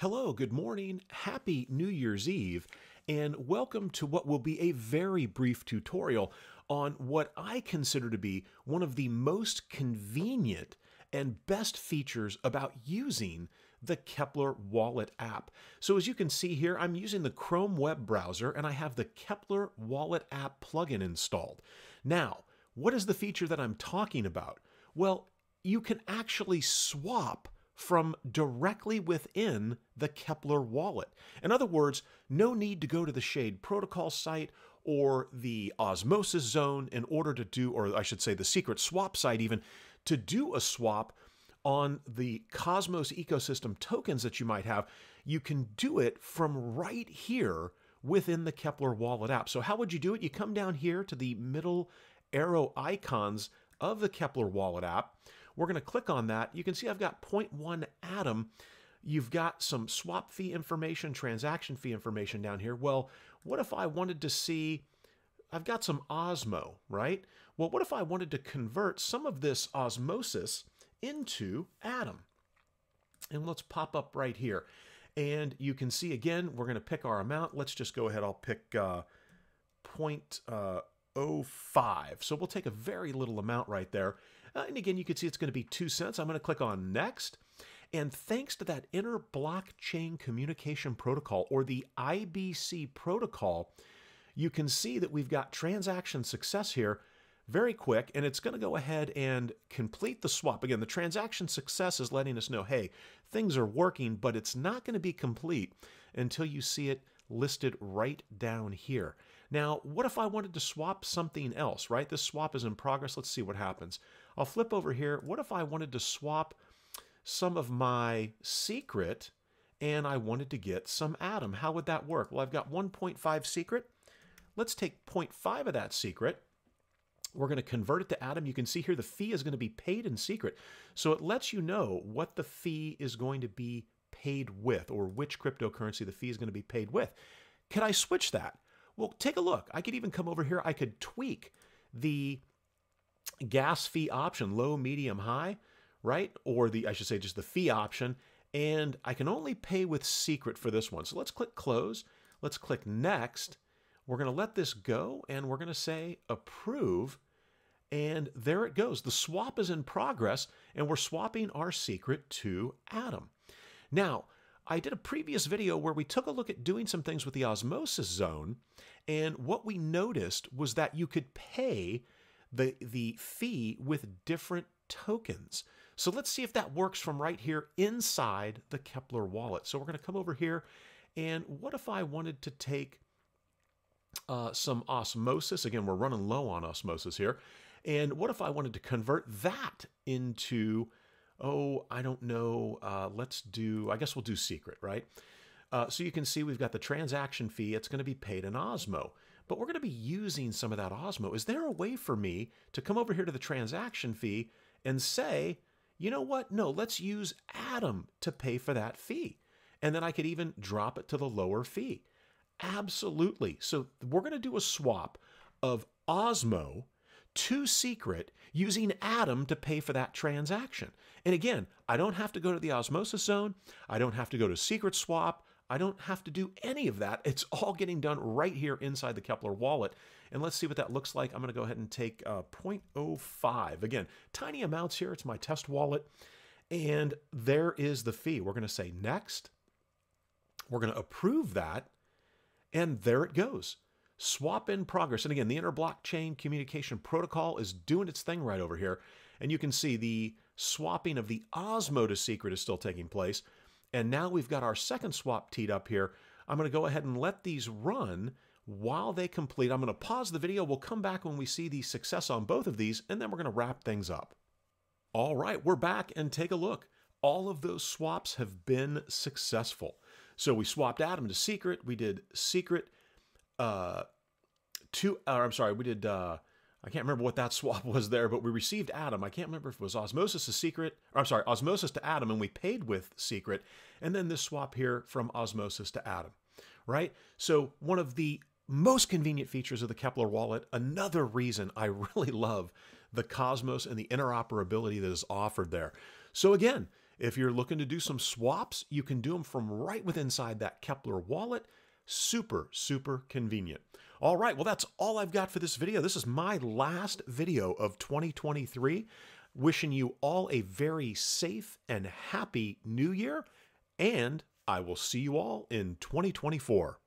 Hello, good morning, happy New Year's Eve, and welcome to what will be a very brief tutorial on what I consider to be one of the most convenient and best features about using the Keplr Wallet app. So as you can see here, I'm using the Chrome web browser and I have the Keplr Wallet app plugin installed. Now, what is the feature that I'm talking about? Well, you can actually swap from directly within the Keplr wallet. In other words, no need to go to the Shade Protocol site or the Osmosis Zone in order to do, or I should say the Secret Swap site even, to do a swap on the Cosmos ecosystem tokens that you might have. You can do it from right here within the Keplr wallet app. So how would you do it? You come down here to the middle arrow icons of the Keplr wallet app. We're going to click on that. You can see I've got 0.1 Atom. You've got some swap fee information, transaction fee information down here. Well, what if I wanted to see, I've got some Osmo, right? Well, what if I wanted to convert some of this Osmosis into Atom? And let's pop up right here. And you can see, again, we're going to pick our amount. Let's just go ahead. I'll pick 0.05. So we'll take a very little amount right there. And again, you can see it's going to be 2 cents. I'm going to click on Next. And thanks to that Interblockchain Communication Protocol, or the IBC protocol, you can see that we've got transaction success here very quick, and it's going to go ahead and complete the swap. Again, the transaction success is letting us know, hey, things are working, but it's not going to be complete until you see it listed right down here. Now, what if I wanted to swap something else, right? This swap is in progress. Let's see what happens. I'll flip over here. What if I wanted to swap some of my secret and I wanted to get some Atom? How would that work? Well, I've got 1.5 secret. Let's take 0.5 of that secret. We're going to convert it to Atom. You can see here the fee is going to be paid in secret. So it lets you know what the fee is going to be paid with, or which cryptocurrency the fee is going to be paid with. Can I switch that? Well, take a look. I could even come over here. I could tweak the gas fee option, low, medium, high, right? Or the, I should say, just the fee option. And I can only pay with secret for this one. So let's click Close. Let's click Next. We're going to let this go, and we're going to say Approve. And there it goes. The swap is in progress, and we're swapping our secret to Atom. Now, I did a previous video where we took a look at doing some things with the Osmosis Zone, and what we noticed was that you could pay the fee with different tokens. So let's see if that works from right here inside the Keplr wallet. So we're going to come over here, and what if I wanted to take some Osmosis? Again, we're running low on Osmosis here. And what if I wanted to convert that into, oh, I don't know, let's do, I guess we'll do secret, right? So you can see we've got the transaction fee. It's going to be paid in Osmo, but we're going to be using some of that Osmo. Is there a way for me to come over here to the transaction fee and say, you know what? No, let's use Atom to pay for that fee. And then I could even drop it to the lower fee. Absolutely. So we're going to do a swap of Osmo to secret using Atom to pay for that transaction. And again, I don't have to go to the Osmosis Zone. I don't have to go to Secret Swap. I don't have to do any of that. It's all getting done right here inside the Keplr wallet. And let's see what that looks like. I'm going to go ahead and take 0.05. Again, tiny amounts here. It's my test wallet. And there is the fee. We're going to say Next. We're going to approve that. And there it goes. Swap in progress. And again, the Interblockchain Communication Protocol is doing its thing right over here. And you can see the swapping of the Osmo to secret is still taking place. And now we've got our second swap teed up here. I'm going to go ahead and let these run while they complete. I'm going to pause the video. We'll come back when we see the success on both of these, and then we're going to wrap things up. All right, we're back, and take a look. All of those swaps have been successful. So we swapped Atom to secret. We did secret I can't remember what that swap was there, but we received Atom. I can't remember if it was Osmosis to secret, or I'm sorry, Osmosis to Atom, and we paid with secret. And then this swap here from Osmosis to Atom, right? So one of the most convenient features of the Keplr wallet. Another reason I really love the Cosmos and the interoperability that is offered there. So again, If you're looking to do some swaps, you can do them from right within inside that Keplr wallet. Super, super convenient. All right, well, that's all I've got for this video. This is my last video of 2023. Wishing you all a very safe and happy new year, and I will see you all in 2024.